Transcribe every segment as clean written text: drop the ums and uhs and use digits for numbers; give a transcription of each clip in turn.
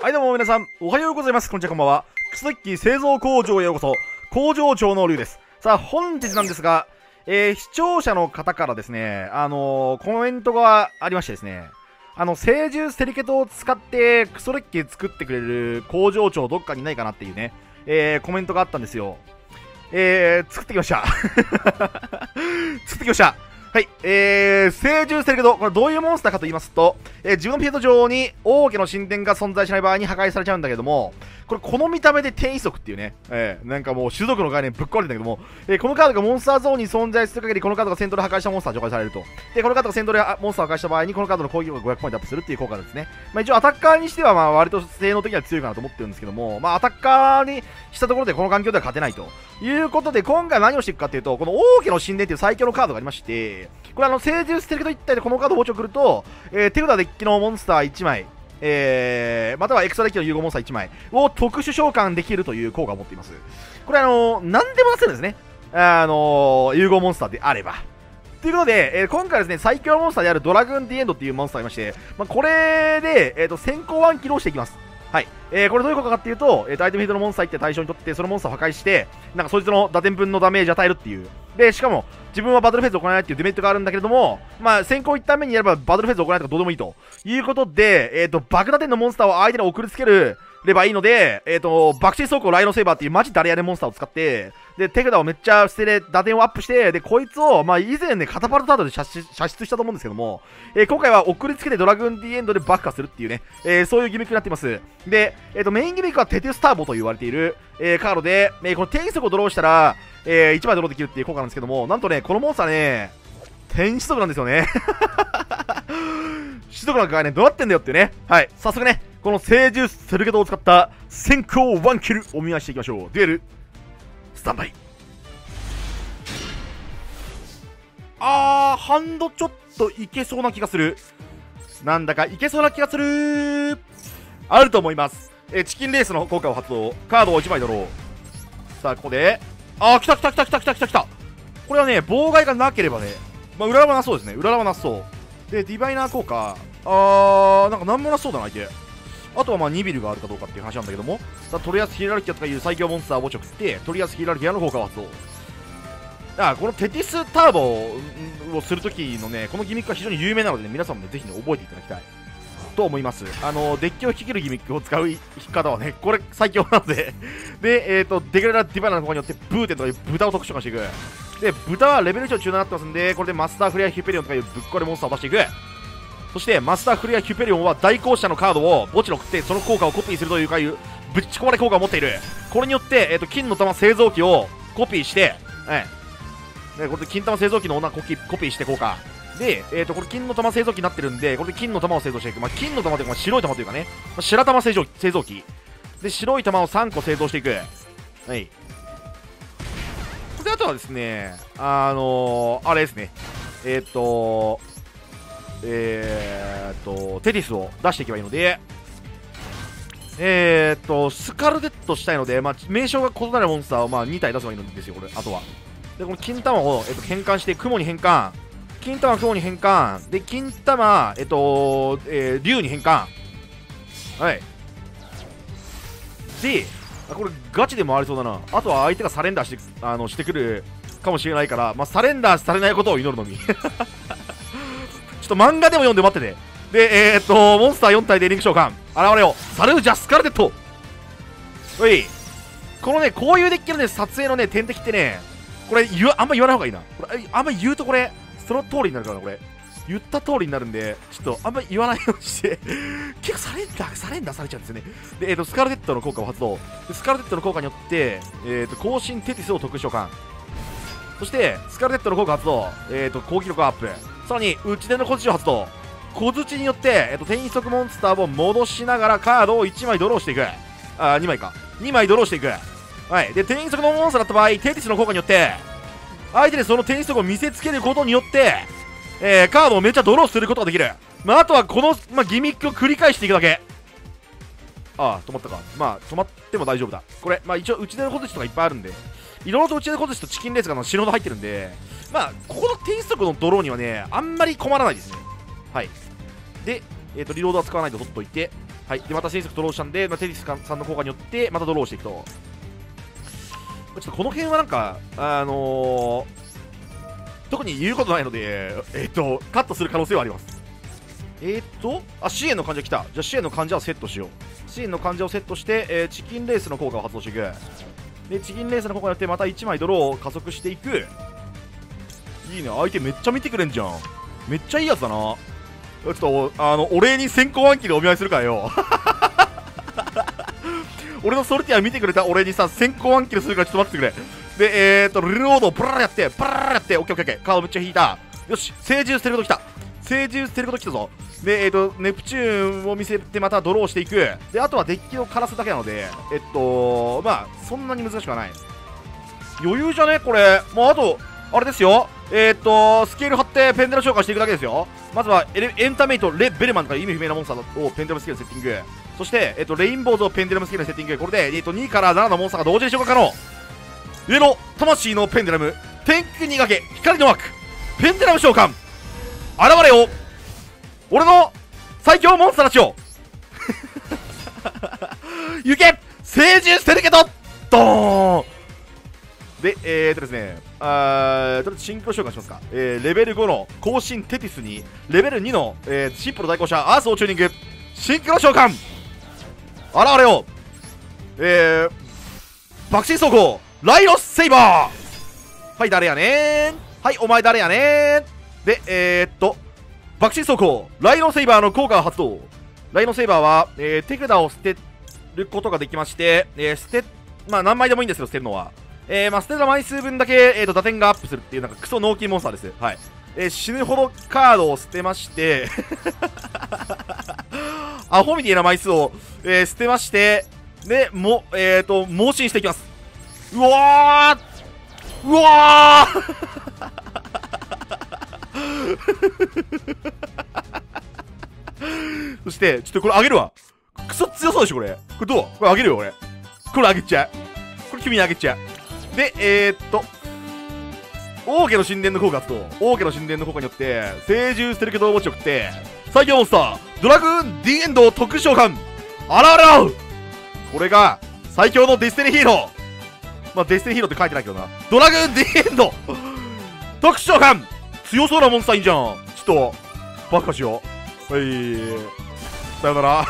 はいどうも皆さん、おはようございます。こんにちは、こんばんは。くすき製造工場へようこそ。工場長のりゅうです。さあ、本日なんですが、視聴者の方からですね、コメントがありましてですね、聖獣セリケトを使ってクソデッキ作ってくれる工場長どっかにないかなっていうね、コメントがあったんですよ。作ってきました。作ってきました。はい、聖獣セリケト、これどういうモンスターかと言いますと、自分のフィールド上に王家の神殿が存在しない場合に破壊されちゃうんだけども、これこの見た目で転移速っていうね、なんかもう種族の概念ぶっ壊れてんだけども、このカードがモンスターゾーンに存在する限り、このカードが戦闘で破壊したモンスターが除外されると。で、このカードが戦闘でモンスターを破壊した場合に、このカードの攻撃力が500ポイントアップするっていう効果ですね。まあ、一応アタッカーにしてはまあ割と性能的には強いかなと思ってるんですけども、まあ、アタッカーにしたところでこの環境では勝てないということで、今回何をしていくかっていうと、この王家の神殿っていう最強のカードがありまして、これ聖獣セリケト一体でこのカードを放置を送ると、手札デッキのモンスター1枚、またはエクストラデッキの融合モンスター1枚を特殊召喚できるという効果を持っています。これ何でも出せるんですね。融合モンスターであれば。ということで、今回ですね、最強のモンスターであるドラグン・ディエンドっていうモンスターがいまして、まあ、これで、先行ワン起動していきます。はい。これどういうことかっていうと、アイテムヒットのモンスターって対象にとって、そのモンスターを破壊して、なんかそいつの打点分のダメージを与えるっていう。で、しかも、自分はバトルフェーズを行えないっていうデメリットがあるんだけれども、まあ、先行1ターン目にやればバトルフェーズを行えないとかどうでもいいということで、爆打点のモンスターを相手に送りつければいいので、爆心走行ライノセーバーっていうマジ誰やねモンスターを使って、で、手札をめっちゃ捨てで打点をアップして、で、こいつを、まあ、以前ね、カタパルトタートで射出したと思うんですけども、今回は送りつけてドラグンディエンドで爆破するっていうね、そういうギミックになっています。で、メインギミックはテテウスターボと言われている、カードで、この転移速をドローしたら、1枚ドローできるっていう効果なんですけども、なんとね、このモンスターね、転移速なんですよね。種族なんかね、どうなってんだよっていうね。はい、早速ね、この聖獣セリケトを使った先行ワンキルお見合いしていきましょう。デュエル、スタンバイ。ハンドちょっといけそうな気がする。なんだかいけそうな気がする。あると思います。チキンレースの効果を発動。カードを1枚ドロー。さあ、ここで。来た来た来た来た来た来た来た。これはね、妨害がなければね、まあ、裏はなそうですね。裏はなそう。で、ディバイナー効果。なんかなんもなそうだな、相手。あとはまあニビルがあるかどうかっていう話なんだけども、さあ、トリアスヒエラルキアとかいう最強モンスターを直して、トリアスヒエラルキアの効果を発動。このテティスターボをするときのね、このギミックは非常に有名なので、ね、皆さんも、ね、ぜひ、ね、覚えていただきたいと思います。デッキを引き切るギミックを使う引き方はね、これ最強なので、で、デクレラ・ディバイナの効果によって、ブーテンとかいう豚を特殊化していく。で、豚はレベル1の中になってますんで、これでマスター・フレア・ヒュペリオンとかいうぶっ壊れモンスターを出していく。そしてマスター・フレア・ヒュペリオンは代行者のカードを墓地に送ってその効果をコピーするというかいうぶち壊れ効果を持っている。これによって、金の玉製造機をコピーして、これで金玉製造機の女をコピーして効果で、これ金の玉製造機になってるんでこれで金の玉を製造していく、まあ、金の玉というか、まあ、白い玉というかね、まあ、白玉製造機で白い玉を3個製造していく。はいであとはですねあれですねテディスを出していけばいいので、スカルデットしたいので、まあ、名称が異なるモンスターをまあ2体出せばいいんですよ、これ、あとは。で、この金玉を、変換して、雲に変換、金玉、雲に変換、で、金玉、竜に変換。はい。で、これ、ガチで回りそうだな。あとは相手がサレンダーしてくるかもしれないから、まあ、サレンダーされないことを祈るのみ。ちょっと漫画でも読んで待ってて。で、モンスター4体でリンク召喚。現れよ。サルージャ・スカルデット。おい。このね、こういうデッキのね、撮影のね、天敵ってね、これ、あんま言わない方がいいな。これ、あんま言うとこれ、その通りになるからな、これ。言った通りになるんで、ちょっと、あんま言わないようにして。結構サレンダーされちゃうんですよね。で、スカルデットの効果を発動。でスカルデットの効果によって、更新テティスを特殊召喚。そして、スカルデットの効果発動。攻撃力アップ。さらに、打ち出の小槌を発動。小槌によって、転移速モンスターを戻しながらカードを1枚ドローしていく。2枚か。2枚ドローしていく。はい。で、転移速のモンスターだった場合、テティスの効果によって、相手でその転移速を見せつけることによって、カードをめっちゃドローすることができる。まあ、あとはこの、まあ、ギミックを繰り返していくだけ。止まったか。まあ、止まっても大丈夫だ。これ、まあ一応、打ち出の小槌とかいっぱいあるんで、いろいろと打ち出の小槌とチキンレースが死ぬほど入ってるんで、まあ、ここの転移速のドローにはね、あんまり困らないですね。はい。で、リロードは使わないと取っといて、はい、でまた生息ドローしたんで、まあ、テリスさんの効果によってまたドローしていくと。ちょっとこの辺はなんか特に言うことないので、カットする可能性はあります。あ、支援の患者来た。じゃあ支援の患者をセットしよう。支援の患者をセットして、チキンレースの効果を発動していく。でチキンレースの効果によってまた1枚ドローを加速していく。いいね、相手めっちゃ見てくれんじゃん。めっちゃいいやつだな。ちょっとお礼に先行暗記でお見合いするからよ俺のソルティア見てくれた俺にさ、先行暗記するからちょっと待っててくれ。で、ルロードをブラーやって、ブラーやって、オッケーオッケーオッケー、カードめっちゃ引いた。よし、聖獣捨てること来た。聖獣捨てること来たぞ。で、ネプチューンを見せてまたドローしていく。で、あとはデッキを枯らすだけなので、まあ、そんなに難しくはない。余裕じゃねこれ。もうあと、あれですよ。スケール貼ってペンデラ召喚していくだけですよ。まずはエンタメイト、レ・ベルマンとか意味不明なモンスターをペンデラムスキルセッティング。そして、レインボーズをペンデラムスキルセッティング。これで、2から7のモンスターが同時に召喚可能。上の魂のペンデラム、天空にかけ、光の枠、ペンデラム召喚。現れよ、俺の最強モンスターたちを行け、聖獣捨てるけど、ドーン。で、ですね、とりあえずシンクロ召喚しますか。レベル5の更新テティスに、レベル2の、シップの代行者、アースをチューニング、シンクロ召喚、現れよ、爆心走行、ライロスセイバー、はい、誰やねー、はい、お前誰やねー、で、爆心走行、ライロセイバーの効果が発動、ライロセイバーは、手札を捨てることができまして、まあ、何枚でもいいんですよ、捨てるのは。まあ、捨てた枚数分だけ、打点がアップするっていう、なんかクソ脳筋モンスターです。はい。死ぬほどカードを捨てまして、アホみたいな枚数を、捨てまして、で、盲信していきます。うわーうわーそして、ちょっとこれあげるわ。クソ強そうでしょ、これ。これどう？これあげるよ、俺。これあげちゃう。これ君にあげちゃう。で、王家の神殿の効果と、王家の神殿の効果によって、聖獣捨てるけど持ちよくって、最強モンスター、ドラグーン D エンドを特召喚、現れろ！これが、最強のデスティニーヒーロー。まあ、デスティニーヒーローって書いてないけどな。ドラグーン D エンド特召喚、強そうなモンスターいいじゃん。ちょっと、爆破しよう。はい。さよなら。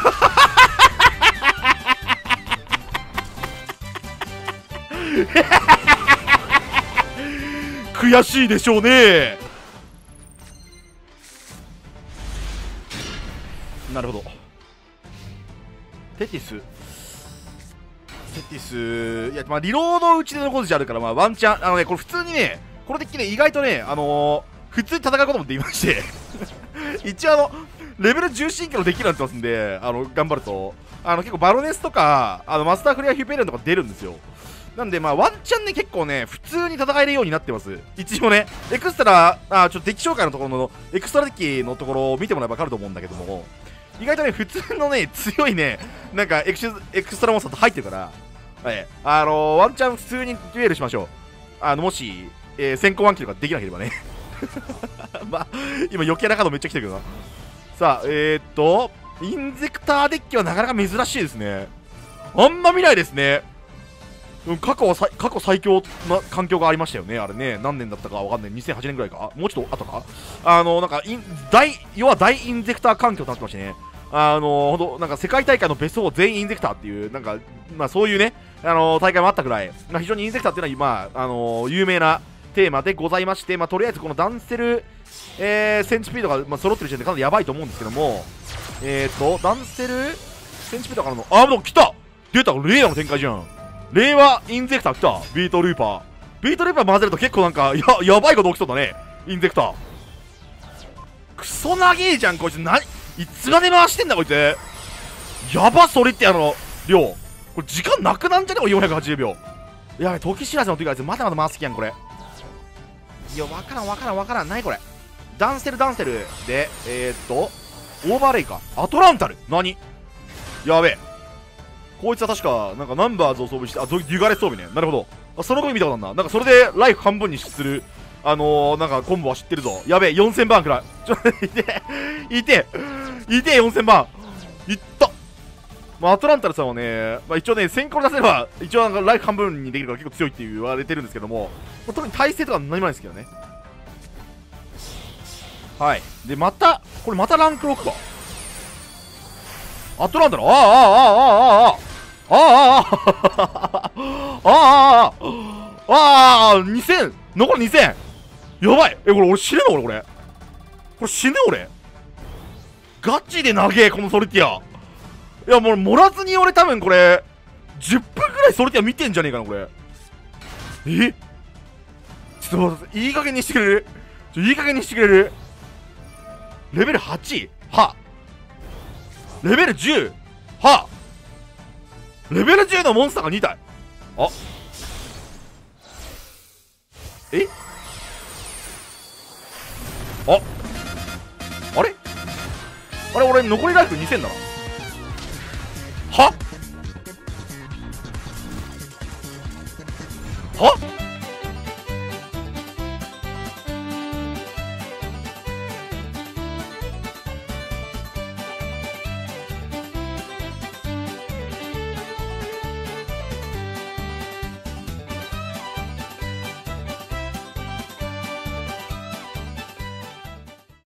悔しいでしょうね。なるほど。テティス、いや、まあ、リロード打ちでのことじゃあるから、まあ、ワンチャン、これ普通にね、これでっきり意外とね、普通に戦うこともできまして、一応レベル10進化のできるようになってますんで、頑張ると、結構バロネスとか、マスターフレアヒューペリオンとか出るんですよ。なんで、まあ、ワンチャンね、結構ね、普通に戦えるようになってます。一応ね、エクストラ、ちょっとデッキ紹介のところの、エクストラデッキのところを見てもらえば分かると思うんだけども、意外とね、普通のね、強いね、なんかエクストラモンスターと入ってるから、はい、ワンチャン普通にデュエルしましょう。もし、先行暗記とかできなければね。まあ、今余計なカードめっちゃ来てるけどな。さあ、インゼクターデッキはなかなか珍しいですね。あんま見ないですね。過去最強な環境がありましたよね、あれね、何年だったかわかんない、2008年ぐらいか、もうちょっと後か、なんか要は大インゼクター環境となってましてね、ほんと、なんか世界大会のベスト4全員インゼクターっていう、なんか、まあそういうね、大会もあったくらい、まあ、非常にインゼクターっていうのは、まあ、有名なテーマでございまして、まあとりあえずこのダンセル、センチピードが、まあ、揃ってる時点でかなりやばいと思うんですけども、ダンセル、センチピードからの、あ、もう来た出た、レイヤーの展開じゃん。令和インゼクター来た。ビートルーパー混ぜると結構なんかやばいこと起きそうだね。インゼクタークソ長えじゃんこいつ。いつまで回してんだこいつ。やば、それって量これ時間なくなんじゃね。480秒。やべ、時知らずの時からまだまだ回す気やんこれ。いや、わからんないこれ。ダンセルでオーバーレイかアトランタル。何やべえ、こいつは確か、なんかナンバーズを装備して、あ、デュガレス装備ね。なるほど。あ、そのゴミ見たことあんな。なんかそれでライフ半分にする、なんかコンボは知ってるぞ。やべえ、4000番くらい。ちょ、いて、4000番。いった。まあ、アトランタルさんはね、まあ、一応ね、1000個出せれば、一応なんかライフ半分にできるから結構強いって言われてるんですけども、まあ、特に耐性とか何もないですけどね。はい。で、また、これまたランク6か。アトランタル、2000、残り2000。やばい。え、これ俺死ぬの俺、これ。これ死ぬ俺。ガチで長え、このソルティア。いや、もう盛らずに俺多分これ、10分くらいソルティア見てんじゃねえかな、これ。え、ちょっと待って、いい加減にしてくれる。いい加減にしてくれる。レベル8、はレベル10、はレベル10のモンスターが2体。あ、え、あ、あれあれ、俺残りライフ2000だな。はは